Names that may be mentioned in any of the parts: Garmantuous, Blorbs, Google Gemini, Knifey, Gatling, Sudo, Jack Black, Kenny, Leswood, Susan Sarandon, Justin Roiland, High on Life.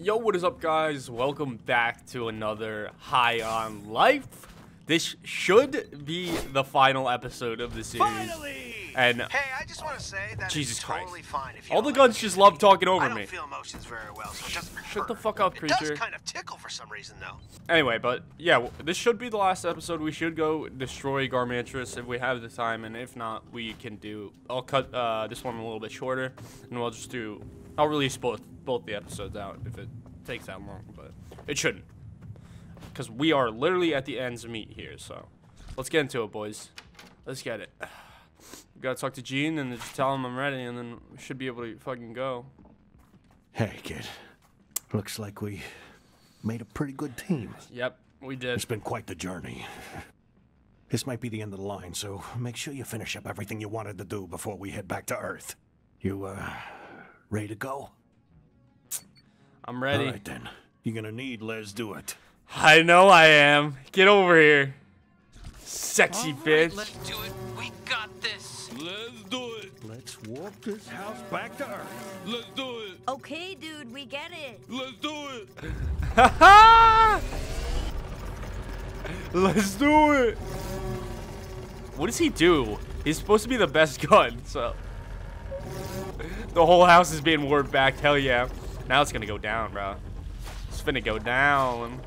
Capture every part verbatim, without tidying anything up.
Yo, what is up, guys? Welcome back to another High on Life. This should be the final episode of the series. Finally! And hey, I just want to say that Jesus Christ, totally fine if you all the guns like just me. Love talking over I don't me. Feel emotions very well, so just shut the fuck up, creature. It does kind of tickle for some reason, though. Anyway, but yeah, well, this should be the last episode. We should go destroy Garmantuous if we have the time, and if not, we can do. I'll cut uh, this one a little bit shorter, and we'll just do. I'll release both both the episodes out if it takes that long, but it shouldn't, because we are literally at the ends of meat here. So let's get into it, boys. Let's get it. We gotta talk to Gene and just tell him I'm ready, and then we should be able to fucking go. Hey, kid. Looks like we made a pretty good team. Yep, we did. It's been quite the journey. This might be the end of the line, so make sure you finish up everything you wanted to do before we head back to Earth. You, uh... ready to go? I'm ready. All right, then. You're gonna need Let's Do It. I know I am. Get over here. Sexy right, bitch. Let's do it. We got this. Let's do it. Let's walk this house back to Earth. Let's do it. Okay, dude. We get it. Let's do it. Ha Let's do it. What does he do? He's supposed to be the best gun, so... The whole house is being warped back, hell yeah. Now it's gonna go down, bro. It's finna go down.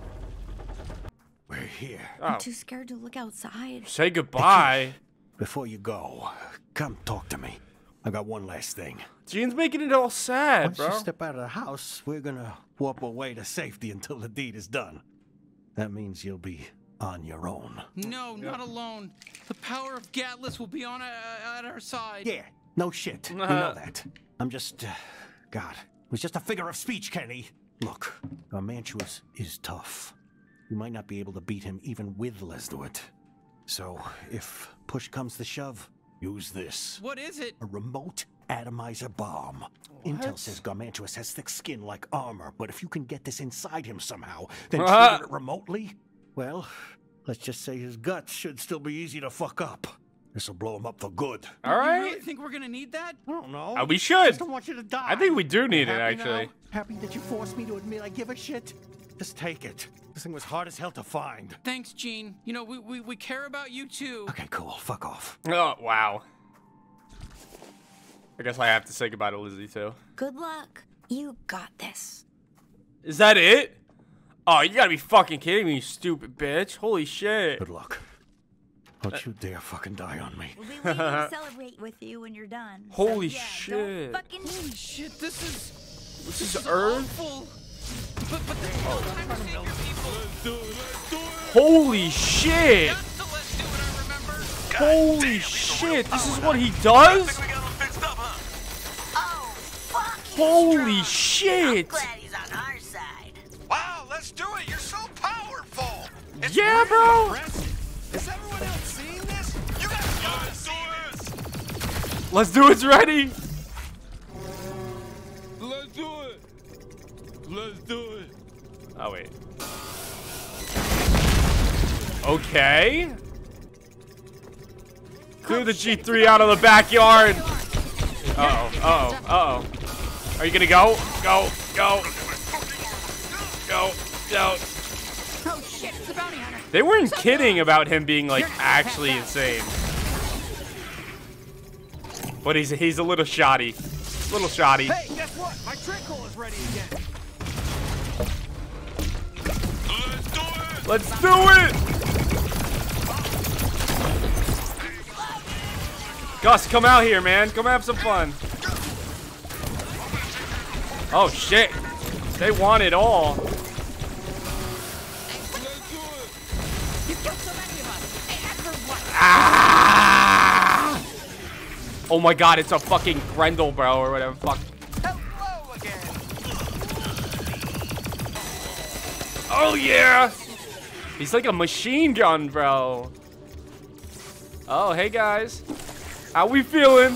We're here. Oh. I'm too scared to look outside. Say goodbye. Before you go, come talk to me. I got one last thing. Gene's making it all sad, Once bro. Once you step out of the house, we're gonna warp away to safety until the deed is done. That means you'll be on your own. No, yeah. Not alone. The power of Gatling will be on uh, at our side. Yeah. No shit, you know that. I'm just, uh, God, it was just a figure of speech, Kenny. Look, Garmantuous is tough. You might not be able to beat him even with Leswood. So, if push comes to shove, use this. What is it? A remote atomizer bomb. What? Intel says Garmantuous has thick skin like armor, but if you can get this inside him somehow, then uh-huh. trigger it remotely, well, let's just say his guts should still be easy to fuck up. This'll blow him up for good. All right. You really think we're gonna need that? I don't know. Uh, we should. I just don't want you to die. I think we do need it, actually. Now? Happy that you forced me to admit I give a shit? Just take it. This thing was hard as hell to find. Thanks, Gene. You know, we, we, we care about you, too. Okay, cool. Fuck off. Oh, wow. I guess I have to say goodbye to Lizzie, too. Good luck. You got this. Is that it? Oh, you gotta be fucking kidding me, you stupid bitch. Holy shit. Good luck. Don't you dare fucking die on me. We'll be waiting to celebrate with you when you're done. Holy so, yeah, shit. Don't fucking... Holy shit, this is... This, this is Earth? Awful. But, but there's no time to save your people. Let's do it, let's do it. Holy shit. That's the let's do it, I remember. God Holy damn, shit, this is what he does? I think we got him fixed up, huh? Oh, fuck you. Holy shit. I'm glad he's on our side. Wow, let's do it. You're so powerful. It's yeah, bro. Impressive. Is everyone else seeing this? You guys gotta see this! Let's do it's ready! Let's do it! Let's do it! Oh, wait. Okay. Clear the G three out of the backyard! Uh-oh, uh-oh, uh-oh. Are you gonna go? Go, go. Go, go. Oh shit, it's a bounty hunter. They weren't kidding about him being like actually insane. But he's he's a little shoddy. Little shoddy. Hey, guess what? My trick hole is ready again. Let's do it! Let's do it! Gus, come out here, man. Come have some fun. Oh shit. They want it all. Ah! Oh my god, it's a fucking Grendel, bro, or whatever. Fuck. Hello again. Oh yeah! He's like a machine gun, bro. Oh, hey guys. How we feeling?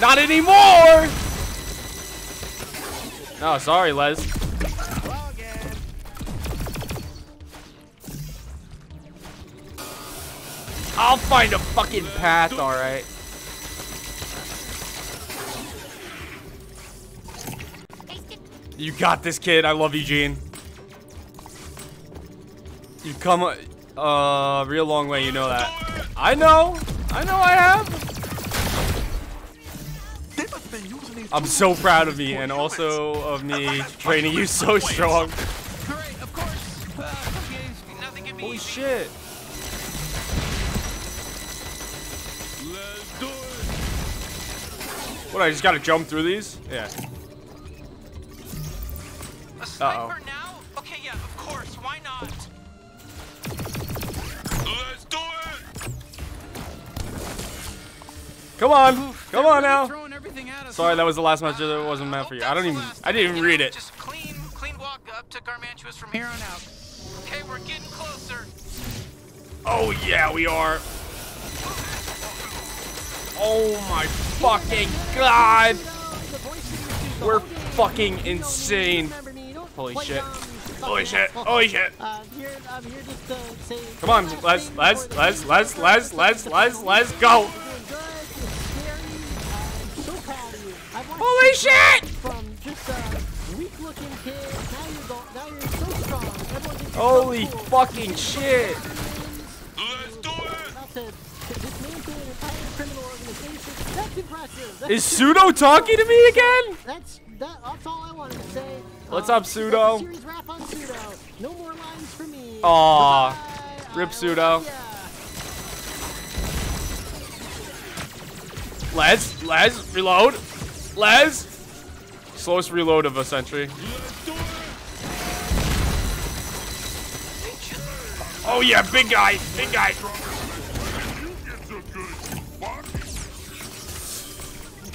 Not anymore! No, oh, sorry, Les. I'll find a fucking path, alright. You got this, kid. I love you, Gene. You come a uh, real long way, you know that. I know. I know I have. I'm so proud of me, and also of me training you so strong. Holy shit. What, I just gotta jump through these? Yeah. A sniper now? Okay, yeah, of course. Why not? Let's do it! Come on, come on now. Sorry, that was the last match that wasn't meant for you. I don't even, I didn't even read it. Just clean, clean walk up to Garmantuous from here on out. Okay, we're getting closer. Oh yeah, we are. Oh my fucking god! We're fucking insane. Holy shit. Holy shit. Holy shit. Come on, let's, let's, let's, let's, let's, let's, let's, let's go. Holy shit! Holy fucking shit. Let's do it. Is Sudo talking to me again? That's that, that's all I wanted to say. What's um, up, Sudo? Sudo? No more lines for me. Aw, rip Sudo. Yeah. Les, Les, reload. Les, slowest reload of a century. Oh yeah, big guy, big guy.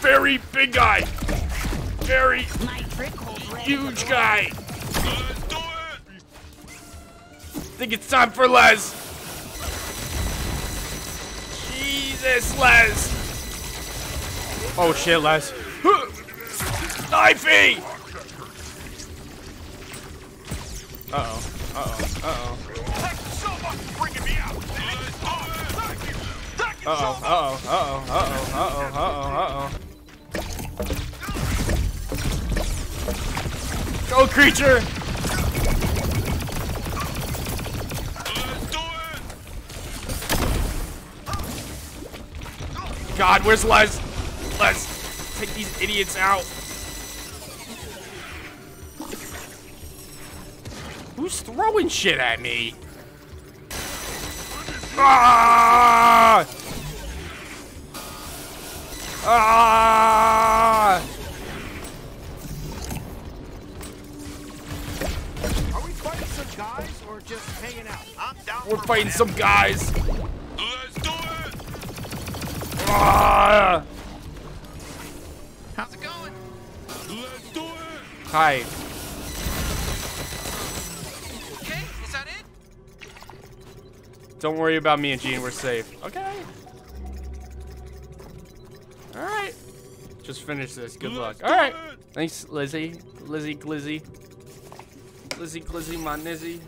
Very big guy, very huge guy. I think it's time for Les. Jesus, Les. Oh shit, Les. Knifey! Uh oh, uh oh, uh oh. Uh oh, uh oh, uh oh, uh oh, uh oh, uh oh, uh oh. Go, creature! God, where's Les? Les, take these idiots out. Who's throwing shit at me? Ah! Ah! Are we fighting some guys or just hanging out? I'm down. We're fighting some guys. Let's do it. Ah! How's it going? Let's do it. Hi. Okay, is that it? Don't worry about me and Gene. We're safe. Okay. All right, just finish this. Good luck. All right, thanks, Lizzie, Lizzie, Glizzy, Lizzie, Glizzy, my Nizzy.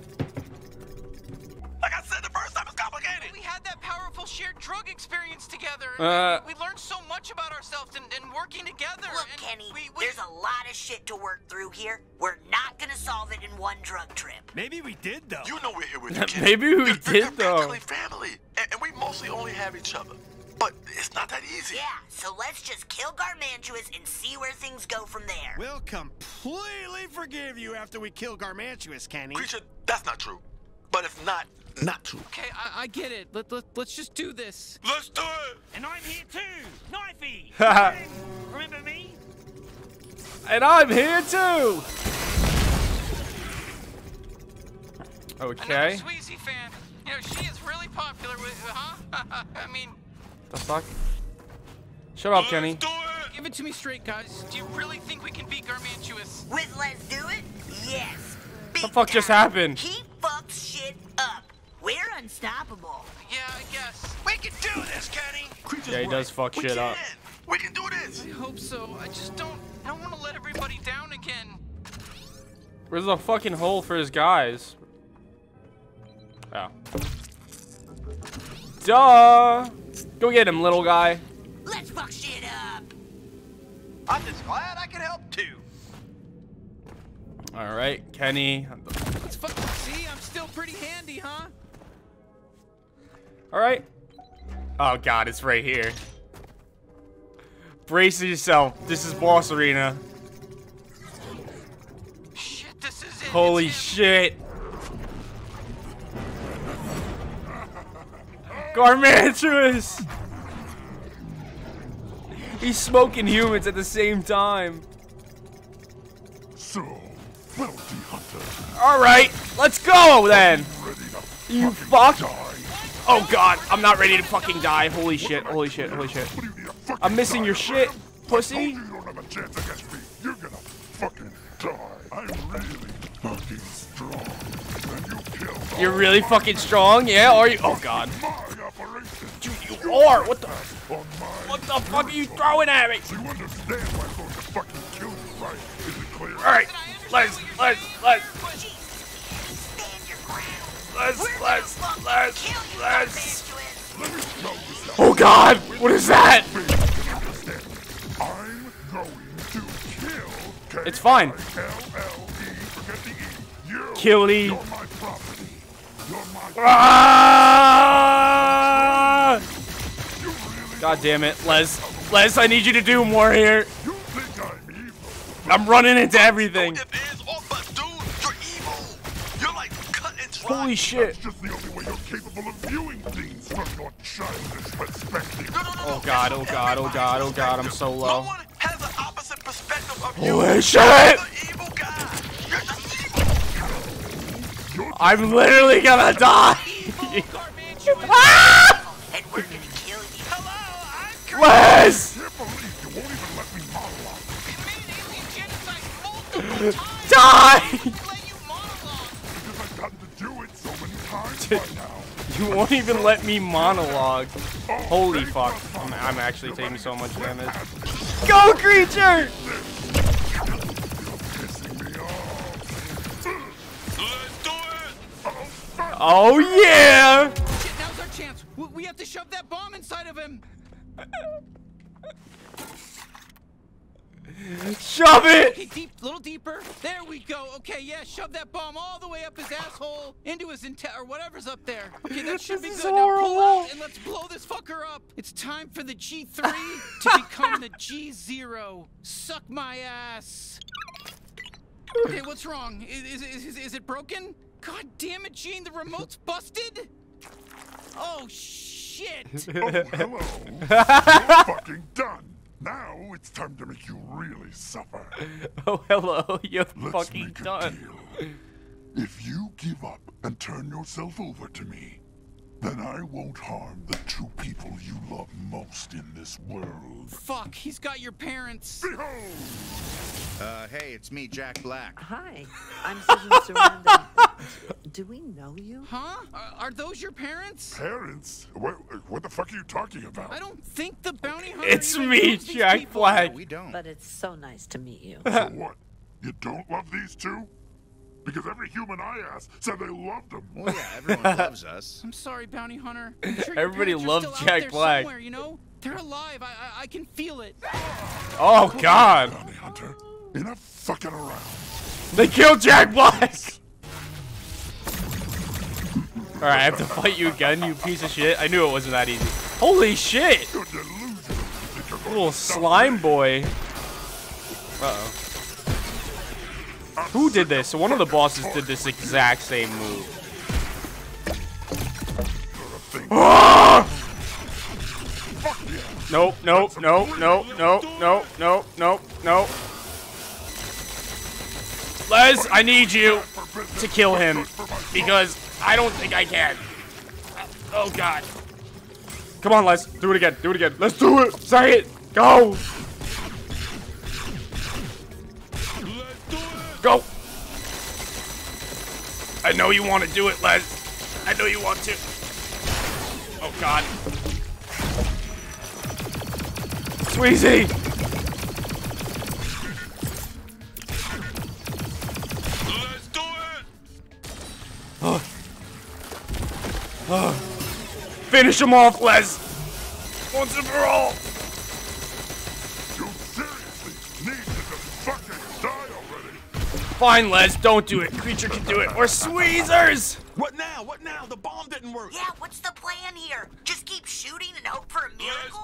Like I said, the first time was complicated. We had that powerful shared drug experience together. Uh, we learned so much about ourselves and, and working together. Look, and Kenny, we, we, there's a lot of shit to work through here. We're not gonna solve it in one drug trip. Maybe we did though. You know we're here with you, Kenny. Maybe we did though. We're family, and, and we mostly only have each other. But it's not that easy. Yeah, so let's just kill Garmantuous and see where things go from there. We'll completely forgive you after we kill Garmantuous, Kenny. Creature, that's not true. But it's not, not true. Okay, I, I get it. Let, let, let's just do this. Let's do it! And I'm here too! Knifey! Remember me? And I'm here too! Okay. Another Sweezy fan. You know, she is really popular with, huh? I mean... The fuck? Shut up, Kenny. Give it to me straight, guys. Do you really think we can beat Garmantuous? With Let's Do It? Yes. Big the fuck time. Just happened? He fucks shit up. We're unstoppable. Yeah, I guess. We can do this, Kenny. Creature's yeah, he does fuck we shit can. Up. We can do this. I hope so. I just don't. I don't want to let everybody down again. Where's the fucking hole for his guys? Oh. Duh. Go get him, little guy. Let's fuck shit up. I'm just glad I can help too. All right, Kenny. Let's fucking see. I'm still pretty handy, huh? All right. Oh God, it's right here. Brace yourself. This is boss arena. Shit, this is it. Holy shit. Garmantuous! He's smoking humans at the same time. So, bounty hunter. All right, let's go then. You fuck! Oh God, I'm not ready to fucking die. Holy shit! Holy shit! Holy shit! I'm missing your shit, pussy. You don't have a chance against me. You're gonna fucking die. I'm really fucking strong. You're really fucking strong, yeah? Are you? Oh God. Dude, you are! What the? What the fuck are you throwing at me? You understand why I'm going to fucking kill you, right? Is it clear? Alright, let's, let's, let's, let's, let's, let's, let's. Oh God! What is that? I'm going to kill. It's fine. Kill E. Ah! God damn it, Les. Les, I need you to do more here. You think I'm evil? I'm running into everything. Holy shit. Oh God, oh God, oh God, oh God, I'm so low. No one has the opposite perspective of you. Holy shit! I'm literally gonna die! Ah! Les! Die! You won't even let me monologue. Holy fuck. I'm, I'm actually taking so much damage. Go, creature! Oh yeah! Shit, now's our chance. We have to shove that bomb inside of him. Shove it! Okay, deep, little deeper. There we go. Okay, yeah, shove that bomb all the way up his asshole into his intestine or whatever's up there. Okay, that should be good. Now pull out and let's blow this fucker up. It's time for the G three to become the G zero. Suck my ass. Okay, what's wrong? Is is is, is it broken? God damn it, Gene, the remote's busted? Oh, shit! Oh, hello. You're fucking done. Now it's time to make you really suffer. Oh, hello. You're Let's fucking make done. A deal. If you give up and turn yourself over to me, then I won't harm the two people you love most in this world. Fuck, he's got your parents. Behold! Uh, hey, it's me, Jack Black. Hi, I'm Susan Sarandon. Do we know you? Huh? Are, are those your parents? Parents? What, what the fuck are you talking about? I don't think the bounty hunter. It's me, Jack Black. No, we don't. But it's so nice to meet you. So what? You don't love these two? Because every human I asked said they loved them. Well, yeah, everyone loves us. I'm sorry, bounty hunter. I'm sure everybody loves Jack Black. You know, they're alive. I, I I can feel it. Oh God! Bounty hunter, enough fucking around. They killed Jack Black. All right, I have to fight you again, you piece of shit. I knew it wasn't that easy. Holy shit! Little slime boy. Uh oh. Who did this? So one of the bosses did this exact same move. Ah! Nope, nope, nope, nope, nope, nope, nope, nope, nope. Les, I need you to kill him because I don't think I can. Oh God. Come on, Les. Do it again. Do it again. Let's do it. Say it. Go. Go! I know you want to do it, Les. I know you want to. Oh God. Sweezy! Let's do it! Oh. Oh. Finish him off, Les! Once and for all! You seriously need to fucking die already! Fine, Les, don't do it. Creature can do it. Or Squeezers! What now? What now? The bomb didn't work. Yeah, what's the plan here? Just keep shooting and hope for a miracle? Let's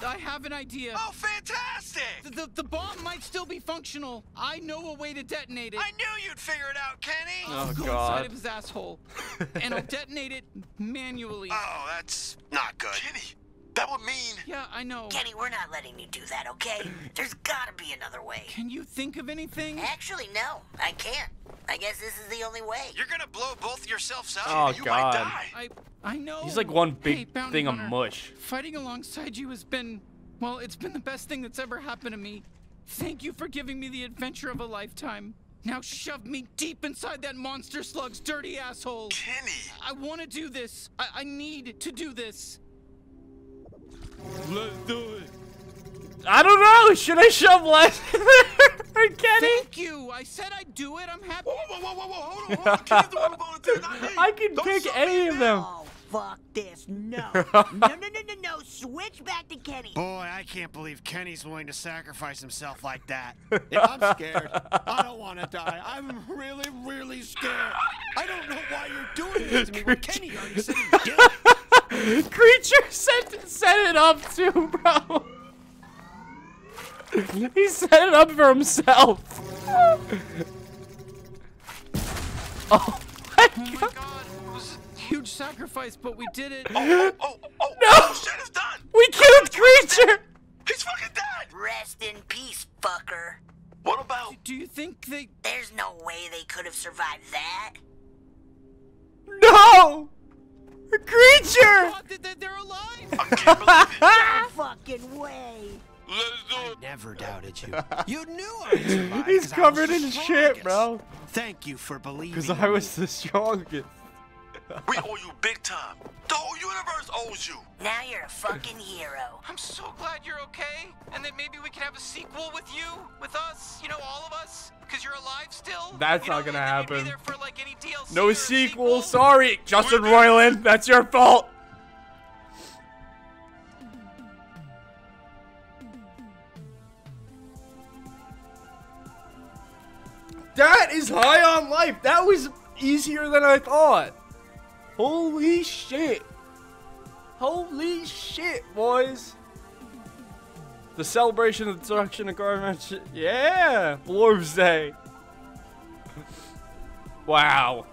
do it! I, I have an idea. Oh, fantastic! The, the, the bomb might still be functional. I know a way to detonate it. I knew you'd figure it out, Kenny! Oh, I'll go God. Inside of his asshole. And I'll detonate it manually. Oh, that's not good. Kenny! That would mean... Yeah, I know. Kenny, we're not letting you do that, okay? There's gotta be another way. Can you think of anything? Actually, no. I can't. I guess this is the only way. You're gonna blow both yourselves up. Oh, you God. Might die. I, I know. He's like one big hey, thing Hunter, of mush. Fighting alongside you has been... Well, it's been the best thing that's ever happened to me. Thank you for giving me the adventure of a lifetime. Now shove me deep inside that monster slug's dirty asshole. Kenny! I want to do this. I, I need to do this. Let's do it. I don't know. Should I shove Les or Kenny? Thank you. I said I'd do it. I'm happy. Whoa, whoa, whoa, whoa, whoa. Hold on, hold on. Kenny's the one who volunteered, not me. I can don't pick any of them. Oh, fuck this. No. no, no, no, no, no. Switch back to Kenny. Boy, I can't believe Kenny's willing to sacrifice himself like that. I'm scared. I don't want to die. I'm really, really scared. I don't know why you're doing this to me. Well, Kenny already said he did it. Creature set, set it up too, bro. He set it up for himself. Oh my, oh my God. God. It was a huge sacrifice, but we did it. Oh, oh, oh, oh. No. Oh, shit, it's done. We killed Creature. He's fucking dead. Rest in peace, fucker. What about... Do you think they... There's no way they could have survived that. No. A creature! God, they're, they're alive! I can't believe it. No fucking way! Let's do it. I never doubted you. You knew I'd survive. He's covered in shit, bro. Thank you for believing. Because I was the strongest. We owe you big time. The whole universe owes you. Now you're a fucking hero. I'm so glad you're okay, and that maybe we can have a sequel with you, with us, you know, all of us, because you're alive still. That's not gonna happen. No sequel. Sorry, Justin Roiland. That's your fault. That is High on Life. That was easier than I thought. Holy shit. Holy shit, boys. The celebration of the destruction of Garmantuous. Yeah. Blorbs Day. Wow.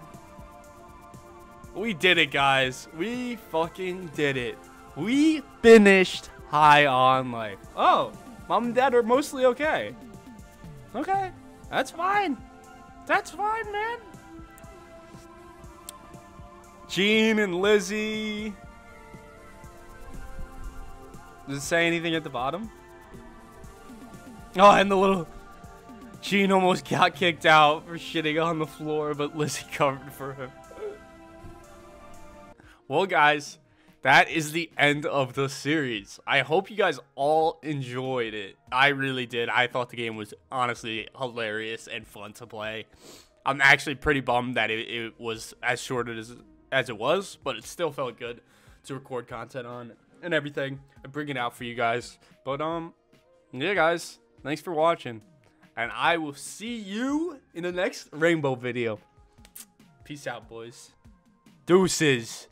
We did it, guys. We fucking did it. We finished High on Life. Oh, mom and dad are mostly okay. Okay. That's fine. That's fine, man. Gene and Lizzie. Does it say anything at the bottom? Oh, and the little... Gene almost got kicked out for shitting on the floor, but Lizzie covered for him. Well, guys, that is the end of the series. I hope you guys all enjoyed it. I really did. I thought the game was honestly hilarious and fun to play. I'm actually pretty bummed that it, it was as short as... as it was, but it still felt good to record content on and everything and bring it out for you guys. But um yeah, guys, thanks for watching, and I will see you in the next Rainbow video. Peace out, boys. Deuces.